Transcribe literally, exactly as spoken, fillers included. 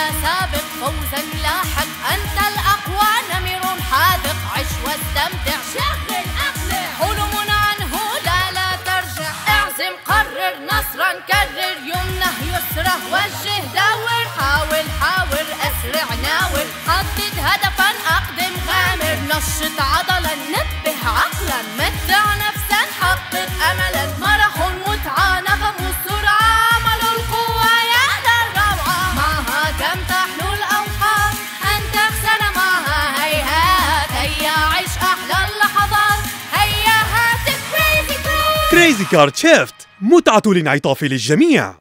يا سابق فوزك لاحق، أنت الأقوى نمر حاذق، عش واستمتع شغل أقلع، حلمنا عنه لا لا ترجع، اعزم قرر نصرا كرر، يمنه يسره وجه دور، حاول حاول أسرع ناور، حدد هدفا أقدم غامر، نشط عضلا نبه عقلا، متع نفسا حقق أملا، مرح متعة نغم سرعة، كريزي كارت شيفت، متعة للانعطاف للجميع.